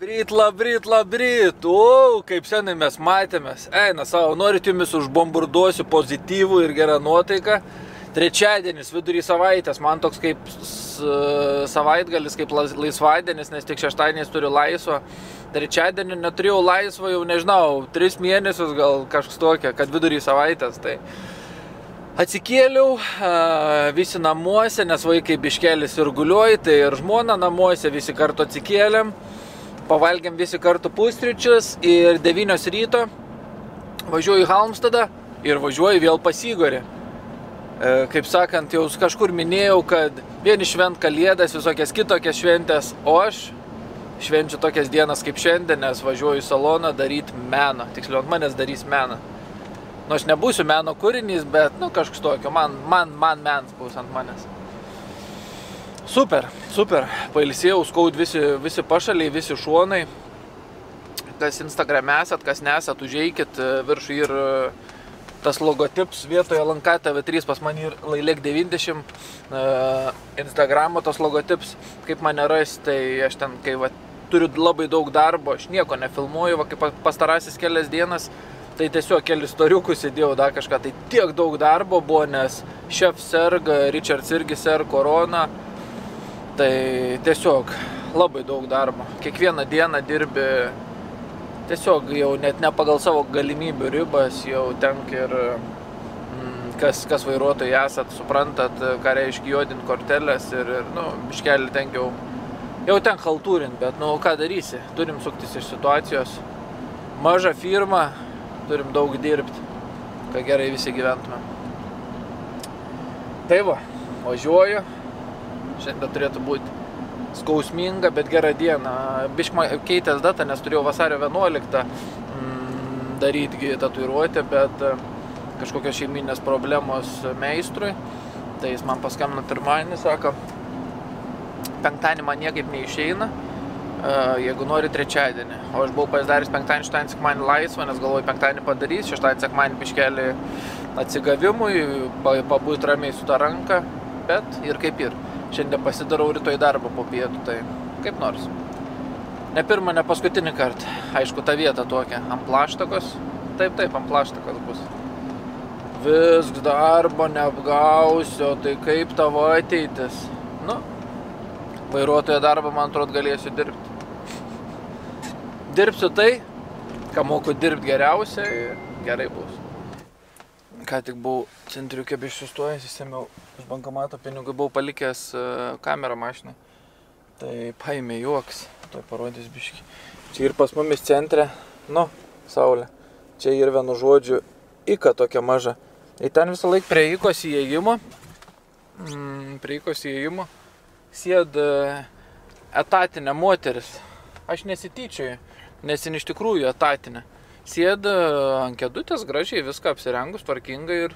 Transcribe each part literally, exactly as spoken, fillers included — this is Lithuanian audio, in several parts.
Labryt, labryt, labryt, o, kaip senai mes matėmės, eina savo, norit jumis užbombarduosiu pozityvų ir gerą nuotaiką. Trečiadienis, vidurį savaitės, man toks kaip savaitgalis, kaip laisvadienis, nes tik šeštadieniais turiu laisvą. Trečiadienį neturėjau laisvą, jau nežinau, tris mėnesius gal kažkas tokia, kad vidurį savaitės, tai... Atsikėliau, visi namuose, nes vaikai biškelis ir guliuoja, tai ir žmona namuose, visi kartu atsikėlėm, pavalgiam visi kartu pusryčius ir devynios ryto važiuoju į Halmstadą ir važiuoju vėl pas Igorį. Kaip sakant, jau kažkur minėjau, kad vieni švent kalėdas, visokias kitokias šventės, o aš švenčiu tokias dienas kaip šiandien, nes važiuoju į saloną daryti meno, tiksliau ant manęs darys meno. Nu, aš nebūsiu meno kūrinys, bet, nu, kažkas tokio, man, man, man mens bus ant manęs. Super, super, pailsėjau, skaud visi, visi pašaliai, visi šuonai. Kas Instagram esat, kas nesat, užeikit, viršų ir tas logotips vietoje L N K T V trys, pas man ir LaiLek devyniasdešimt, Instagramo tas logotips, kaip mane ras, tai aš ten, kai va, turiu labai daug darbo, aš nieko nefilmuoju, va, kaip pastarasis kelias dienas, tai tiesiog kelis storiukus įdėjau dar kažką, tai tiek daug darbo buvo, nes šef serga, Richards irgi serga korona, tai tiesiog labai daug darbo. Kiekvieną dieną dirbi tiesiog jau net ne pagal savo galimybių ribas, jau tenk ir kas, kas vairuotojai esat, suprantat, ką reiškia jodint korteles ir, ir nu, biškelį tenk jau, jau ten haltūrint, bet nu, ką darysi, turim suktis iš situacijos, maža firma, turim daug dirbti, kad gerai visi gyventume. Tai va, važiuoju. Šiandien turėtų būti skausminga, bet gera diena. Biškį keitės datą, nes turėjau vasario vienuoliktą daryti tatuiruotę, bet kažkokios šeiminės problemos meistrui. Tai jis man paskambino pirmadienį, sako, penktadienį man niekaip neišeina. Jeigu nori trečiadienį, o aš buvau pasidaręs penktadienį, šeštadienį, sekmadienį laisvą, nes galvoju penktadienį padarys, šeštadienį, sekmadienį biškelį atsigavimui, pabūt ramiai su tą ranką, bet ir kaip ir. Šiandien pasidarau rytoj darbą po pietų, tai kaip nors. Ne pirmą, ne paskutinį kartą, aišku, ta vieta tokia, ant plaštakos, taip, taip, ant plaštakos bus. Visks darbo neapgausio, tai kaip tavo ateitis? Nu, vairuotojo darbą, man atrodo, galėsiu dirbti. Dirbsiu tai, ką moku dirbti geriausiai, gerai bus. Ką tik buvau centriuke biškį sustojęs, įsėmiau iš bankomato pinigų, buvau palikęs kamerą mašinai. Tai paėmė juoks, tuoj parodys biškį. Čia ir pas mumis centre, nu, saulė. Čia ir vienu žodžiu Ika tokia maža. Tai ten visą laiką prie Ikos įėjimo, prie Ikos įėjimo sėd etatinė moteris. Aš nesityčioju, nes jis iš tikrųjų etatinė. Sėda ant kėdutės gražiai, viską apsirengus, tvarkingai ir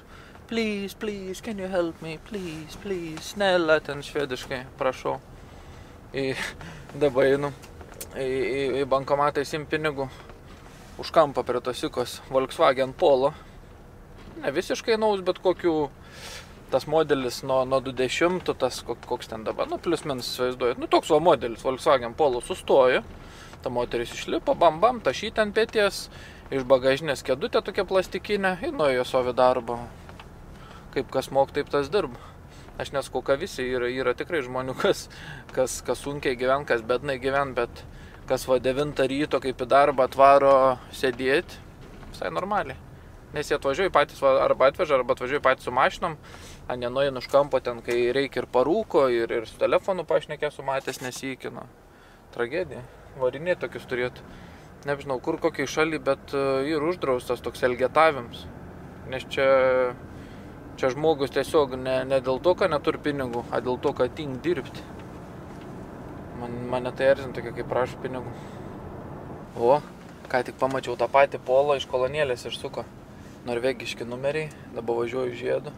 please, please, can you help me, please, please, Nella, ten švediškai, prašau. Ir dabar einu į bankomatą įsimt pinigų. Už kampą prie tos Ikos Volkswagen Polo. Ne visiškai naus, bet kokių... Tas modelis nuo dvidešimtų, tas koks ten dabar, nu plius minus įsivaizduoju, nu toks va modelis, Volkswagen Polo sustojo, ta moteris išlipo, bam bam, tašyt ant pėties, iš bagažinės kėdutė tokia plastikinė, ir nuėjo savo darbą, kaip kas mok, taip tas dirba. Aš nesakau, ką visi, yra tikrai žmonių, kas sunkiai gyven, kas bednai gyven, bet kas va devintą ryto kaip į darbą atvaro sėdėti, visai normaliai. Nes jie atvažiuoja patys, arba atveža, arba atvažiuoja patys su mašinom, a nenuojant už kampo ten, kai reikia ir parūko, ir, ir su telefonu pašnekė sumatęs nesįkino. Tragedija. Variniai tokius turėtų. Nežinau, kur kokiai šaly, bet ir uždraustas toks elgetavims. Nes čia, čia žmogus tiesiog ne, ne dėl to, kad neturi pinigų, a dėl to, kad tink dirbti. Man, mane tai erzina tokia, kai prašo pinigų. O, ką tik pamačiau tą patį Polą, iš kolonėlės išsuko. Norvegiški numeriai, dabar važiuoju Žiedu,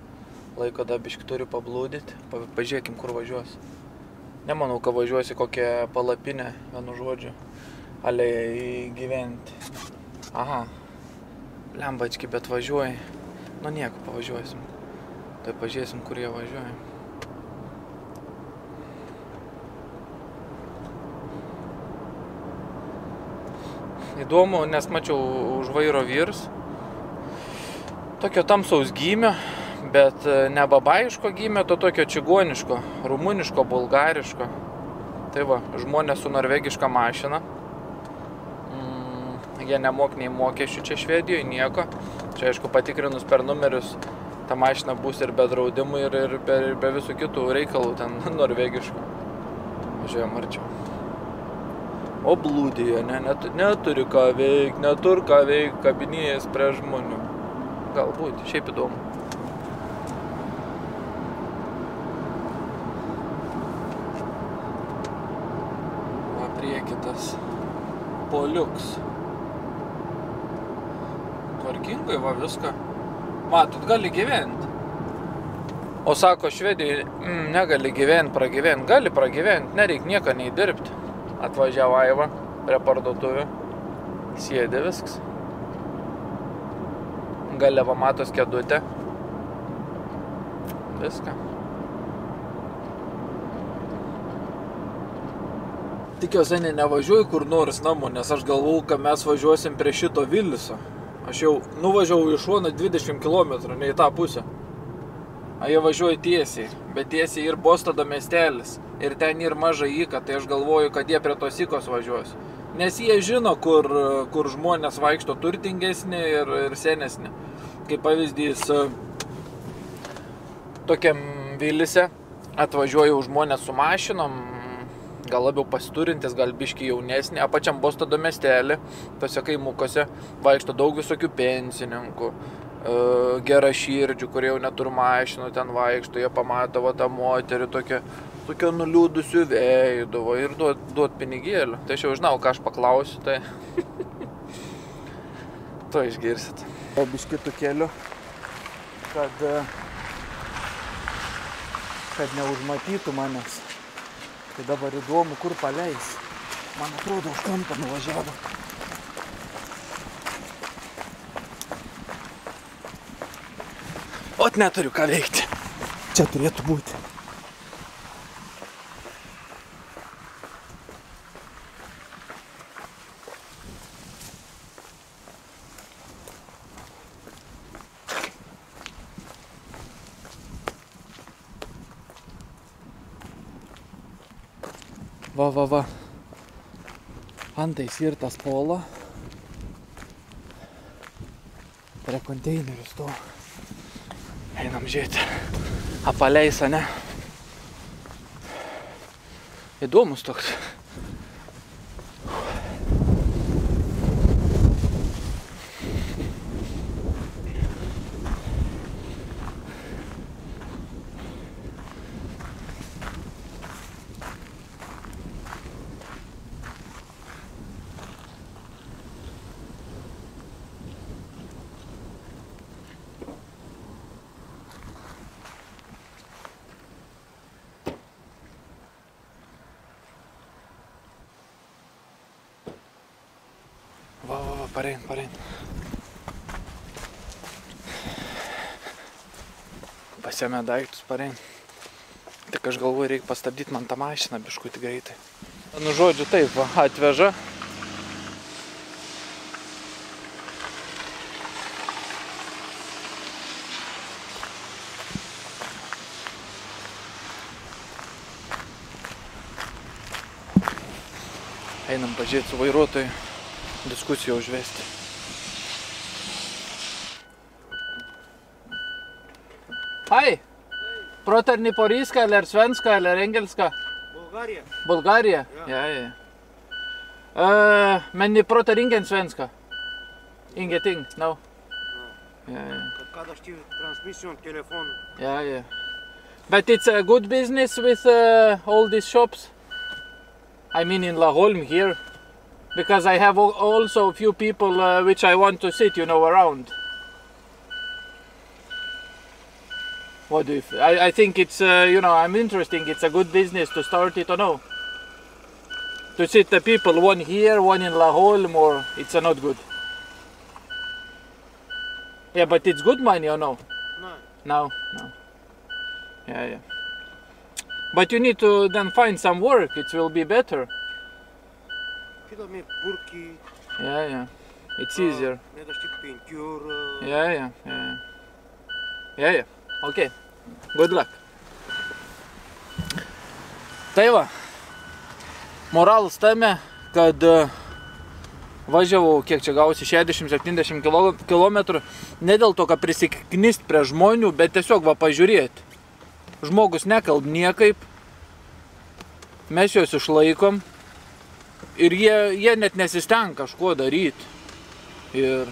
laiko dar biškį turiu pablūdyti, pažiūrėkim, kur važiuosi. Nemanau, kad važiuosi kokią palapinę, vienu žodžiu, ale gyventi. Aha, lembački, bet važiuoji, nu nieko, pavažiuosim, tai pažiūrėsim, kur jie važiuoja. Įdomu, nes mačiau už vairo vyrus. Tokio tamsaus gymio, bet ne babaiško gymio, to tokio čigoniško, rumuniško, bulgariško. Tai va, žmonės su norvegiška mašina. Jie nemok nei mokesčių čia Švedijoje, nieko. Čia, aišku, patikrinus per numerius, ta mašina bus ir be draudimų, ir, ir, be, ir be visų kitų reikalų ten norvegiškų. Važiuojam arčiau. O blūdėjo, ne, net, neturi ką veik, neturi ką veik, kabinėjas prie žmonių. Galbūt, šiaip įdomu. Va, priekitas poliuks. Tvarkingai, va, viską. Matot, gali gyventi. O sako Švedijai, mm, negali gyventi, pragyventi. Gali pragyventi, nereik nieko nei dirbti. Atvažiavo Aiva prie parduotuvių. Sėdė viskas. Gale va matos kėdutę. Viską. Tikiuosi, ne nevažiuoju kur nors namų, nes aš galvau, kad mes važiuosim prie šito Vilniso. Aš jau nuvažiavau iš šono dvidešimt kilometrų, ne į tą pusę. A jie važiuoja tiesiai, bet tiesiai ir Bostodo miestelis, ir ten ir maža įka, tai aš galvoju, kad jie prie tos įkos važiuos. Nes jie žino, kur, kur žmonės vaikšto turtingesni ir, ir senesni. Kaip pavyzdys, tokiam Vilnise atvažiuoja žmonės su mašinom, gal labiau pasiturintis, gal biški jaunesnį, apačiam Bostodo miestelį, tose kaimukose vaikšto daug visokių pensininkų, geraširdžių, kurie jau neturi mašinų, ten vaikšto, jie pamato va, tą moterį tokią, tokią nuliūdusių veidų ir duot, duot pinigėlių. Tai aš jau žinau, ką aš paklausiu, tai to išgirsit. O biški tu keliu, kad, kad neužmatytų manęs. Tai dabar įdomu, kur paleis. Man atrodo, už kampą nuvažiavo. Ot, neturiu ką veikti. Čia turėtų būti. Va, va, va. Antai svirtas polo. Prie konteinerių stovo. Einam žiūrėti. Apaleis, ne? Įdomus toks. Parein, parein. Pasiėmė daiktus, parein. Tik aš galvoju, reikia pastabdyti man tą mašiną biškutį greitai. Nu žodžiu, taip va, atveža. Einam pažiūrėti su vairuotojai. Diskusiją užvesti. Hej! Proterniporijska, eller svenska, eller engelska? Bulgarija. Bulgarija? Ja, ja. Uh, men ni pratar ingen svenska? Ingenting? No? No. Ja, ja. Kadastiv transmission, telefon. Ja, ja. But it's a good business with uh, all these shops? I mean in Laholm here. Because I have also a few people uh, which I want to sit, you know, around. What do you think? I think it's, uh, you know, I'm interesting. It's a good business to start it or no. To sit the people, one here, one in Laholm, or it's uh, not good. Yeah, but it's good money or no? No. No, no. Yeah, yeah. But you need to then find some work. It will be better. Yeah, yeah. It's easier. Yeah, yeah, yeah. Yeah, yeah. Okay. Good luck. Tai va. Moralas tame, kad važiavau, kiek čia gausi, šešiasdešimt septyniasdešimt kilometrų, ne dėl to, kad prisiknist prie žmonių, bet tiesiog va pažiūrėti. Žmogus nekalb niekaip, mes juos išlaikom ir jie, jie net nesisteng kažko daryti. Ir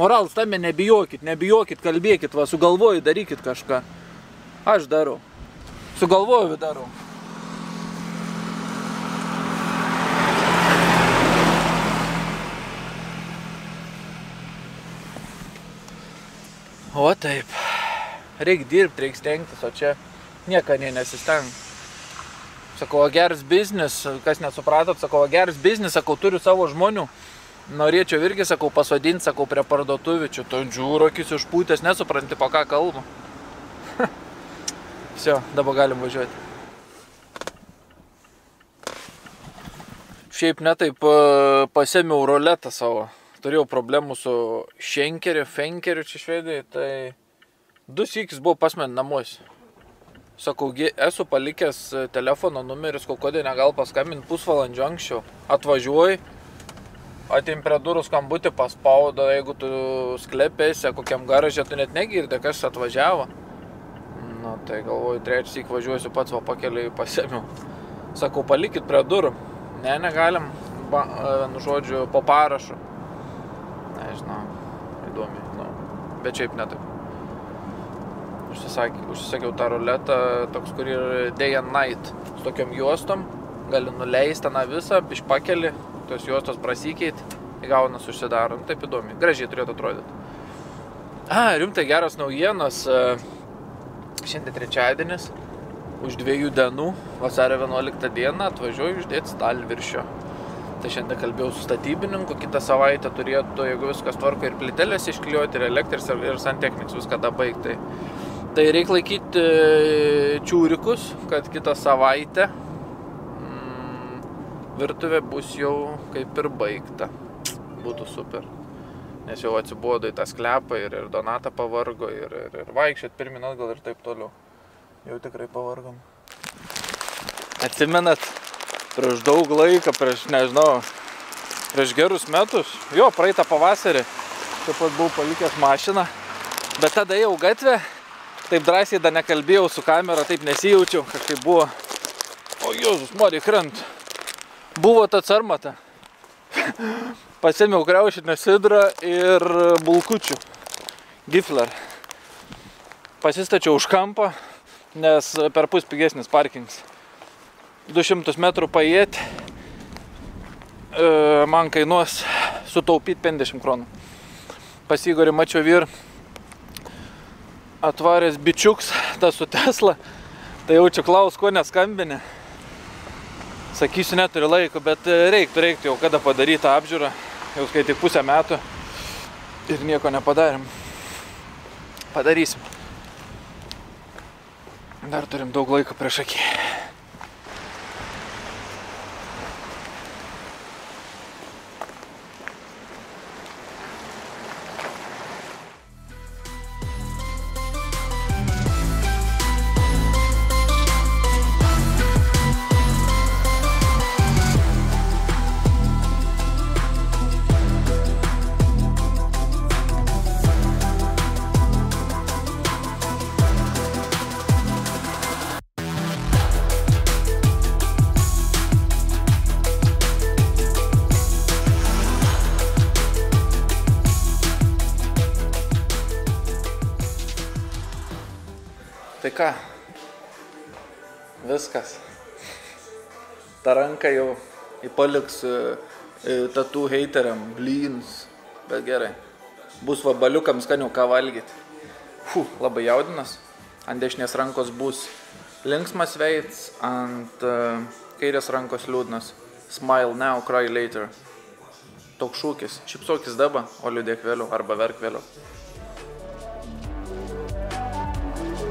moralas tame, nebijokit, nebijokit, kalbėkit, va, sugalvoju, darykit kažką. Aš darau. Sugalvoju, darau. O taip, reik dirbti, reik stengtis, o čia nieka nei nesisteng. Sakau, geras biznis, kas nesupratot, sakau, geras biznis, sakau, turiu savo žmonių. Norėčiau irgi, sakau, pasodinti, sakau, prie parduotuvių, čia to džiūrokis išpūtęs, nesupranti, po ką kalbu. Visio, dabar galim važiuoti. Šiaip netaip pasėmiau roletą savo. Turėjau problemų su šenkeriu, fenkeriu čia švedai, tai du sykis buvo pas mane namuose. Sakau, esu palikęs telefono numeris, kodėl negal paskambinti pusvalandžio anksčiau. Atvažiuoji, ateim prie durų skambutį, paspaudo, jeigu tu sklepėsi, kokiam garažė, tu net negirdi, kas atvažiavo. Na, tai galvoju, trečią sykį važiuosiu pats, va pakeliui pasėmiau. Sakau, palikit prie durų. Ne, negalim, nu žodžiu, po parašu. Nežinau, įdomiai, nu, bet šiaip ne taip. Užsisakiau tą ruletą, toks, kur yra day and night, su tokiom juostom, gali nuleisti tą visą, išpakeli, tos juostos prasikeit, įgaunas užsidaro, nu, taip įdomiai, gražiai turėtų atrodyti. A, rimtai geras naujienas, šiandien trečiadienis, už dviejų dienų, vasario vienuoliktą dieną, atvažiuoju uždėti stalviršio. Tai šiandien kalbėjau su statybininku, kitą savaitę turėtų, jeigu viskas tvarko, ir plytelės iškliuoti, ir elektrės, ir santechniks, viską da baigtai. Tai reik laikyti čiūrikus, kad kitą savaitę virtuvė bus jau kaip ir baigta. Būtų super. Nes jau atsibuodo į tą sklepą ir Donatą pavargo, ir vaikščiat pirmin atgal ir taip toliau. Jau tikrai pavargom. Atsimenat? Prieš daug laiką, prieš, nežinau, prieš gerus metus, jo, praeitą pavasarį, taip pat buvau palikęs mašiną, bet tada jau gatvę, taip drąsiai dar nekalbėjau su kamera, taip nesijaučiau, kažkaip buvo, o Jėzus, mori, krent, buvo ta sarmata, pasėmiau kriaušinę sidrą ir bulkučių, gifler, pasistačiau už kampą, nes per pus pigesnis parkings. du šimtus metrų paėti man kainuos sutaupyti penkiasdešimt kronų. Pas Igorį mačiau vyr atvaręs bičiuks, tas su Tesla, tai jaučiu klaus, ko neskambinė. Sakysiu, neturiu laiko, bet reiktų, reiktų jau kada padarytą apžiūrą, jau kai tik pusę metų ir nieko nepadarėm. Padarysim. Dar turim daug laiko prieš akį. Tai ką, viskas, ta ranka jau įpaliks tatų heiteriam, blynus, bet gerai, bus vabaliukams skaniau ką valgyti. Fū, labai jaudinas, ant dešinės rankos bus linksmas veids, ant kairės rankos liūdnas, smile now, cry later, toks šūkis, šypsokis dabar, o liūdėk vėliau arba verk vėliau.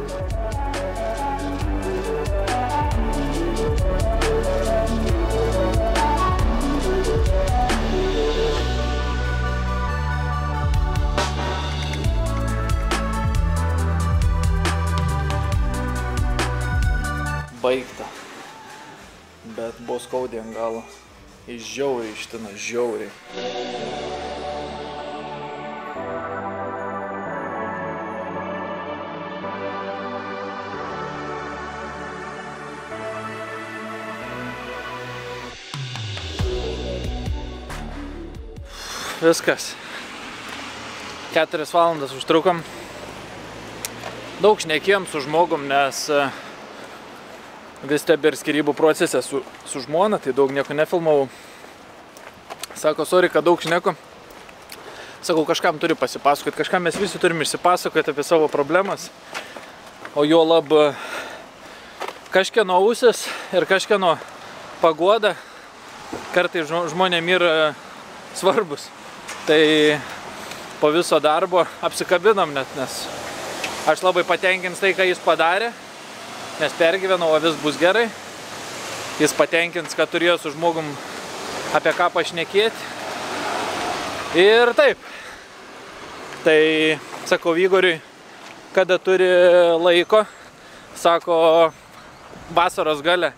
We'll be right back. buvo skaudė ant galo. Jis žiauriai ištino, žiauriai. Viskas. Keturias valandas užtrukom. Daug šnekėjom su žmogum, nes vis tebi ir skirybų procese su, su žmona, tai daug nieko nefilmavau. Sako, sorry, kad daug šneku. Sakau, kažkam turi pasipasakoti, kažkam mes visi turim išsipasakoti apie savo problemas. O jo lab kažkieno ausis ir kažkieno paguoda kartai žmonėm yra svarbus. Tai po viso darbo apsikabinam net, nes aš labai patenkins tai, ką jis padarė. Nes pergyvenau, o vis bus gerai. Jis patenkins, kad turėjo su žmogum apie ką pašnekėti. Ir taip. Tai sakau Igoriui, kada turi laiko, sako vasaros gale.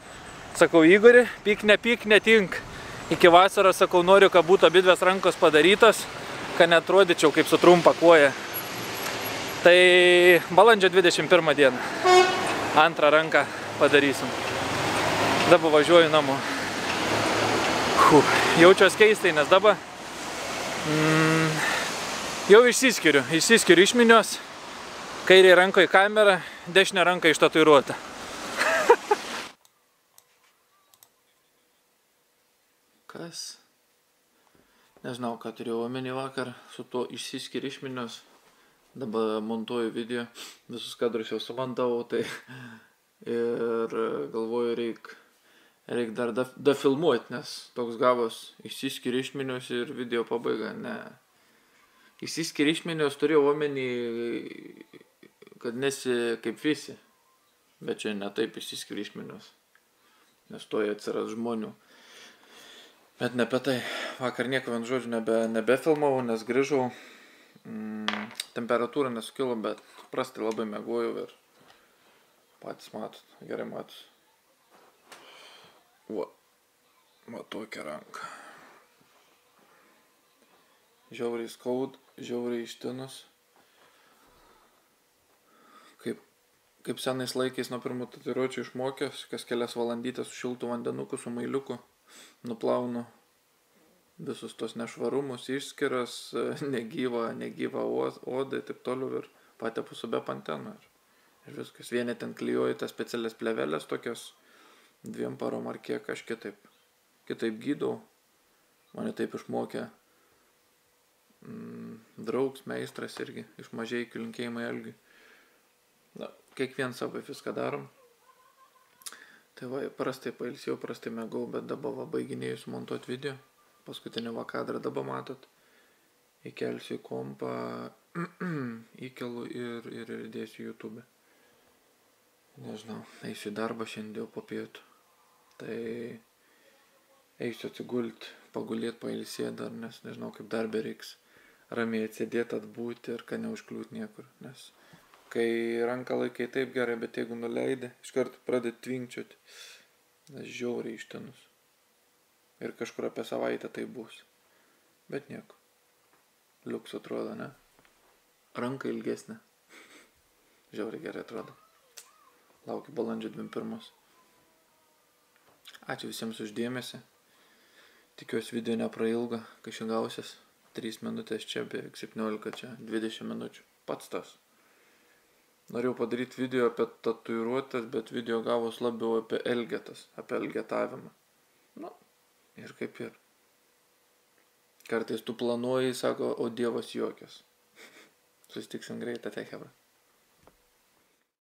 Sakau Igoriui, pyk ne pyk, netink. Iki vasaros, sakau, noriu, kad būtų abidvės rankos padarytos, kad neatrodyčiau kaip su trumpa koja. Tai balandžio dvidešimt pirmą dieną. Antrą ranką padarysim. Dabar važiuoju namo. Jaučiuos keistai, nes dabar mm, jau išsiskiriu. Išsiskiriu iš minios. Kairė ranka į kamerą, dešinė ranka ištatuiruota. Kas? Nežinau, ką turėjau omeny vakar. Su to išsiskiriu iš minios. Dabar montuoju video, visus kadrus jau sumontavau, tai ir galvoju, reik, reik dar dafilmuoti, nes toks gavos išsiskiri iš minios ir video pabaiga, ne. Išsiskiri iš minios turėjau omeny, kad nesi kaip visi, bet čia ne taip išsiskiri iš minios, nes toje atsiras žmonių. Bet ne apie tai, vakar nieko vien žodžiu nebe, nebefilmavau, nes grįžau. Mm, temperatūra nesukilo, bet prastai labai mėgojau ir patys matot, gerai matot. Va, va tokia ranka. Žiauriai skaud, žiauriai ištinus. Kaip, kaip senais laikais nuo pirmų tatuiruočių išmokęs, kas kelias valandytės su šiltu vandenuku, su mailiuku nuplaunu visus tos nešvarumus, išskiras, negyva, negyva oda ir taip toliau, ir patepu su be panteno. Ir viskas. Vieni ten klijuoju tas specialias plevelės tokios dviem parom ar kiek, aš kitaip, kitaip gydau. Mane taip išmokė mm, draugs, meistras irgi, iš mažiai linkėjimai Algiui. Na, kiekvien savo viską darom. Tai va, prastai pailsėjau, prastai mėgau, bet dabar va, baiginėjus montuoti video. Paskutinį vakadrą dabar matot, įkelsiu į kompą, įkelu ir, ir, ir dėsiu YouTube. Nežinau, eisiu į darbą šiandien po pietų. Tai eisiu atsigulti, pagulėti, pailsėti dar, nes nežinau kaip darbė reiks ramiai atsėdėti, atbūti ir kad neužkliūti niekur. Nes kai ranką laikai taip gerai, bet jeigu nuleidi, iš karto pradėti tvinkčioti, nes žiauriai ištinus. Ir kažkur apie savaitę tai bus. Bet nieko. Liuks atrodo, ne? Ranka ilgesnė. Žiauriai gerai atrodo. Laukiu balandžio dvidešimt pirmos. Ačiū visiems uždėmesi. Tikiuosi video neprailga, kai ši gausis. trys minutės čia, beveik septyniolika čia, dvidešimt minučių. Pats tas. Norėjau padaryti video apie tatuiruotas, bet video gavos labiau apie elgetas, apie elgetavimą. Nu, ir kaip ir. Kartais tu planuoji, sako, o Dievas jokios. Susitiksim greitai, te hebra.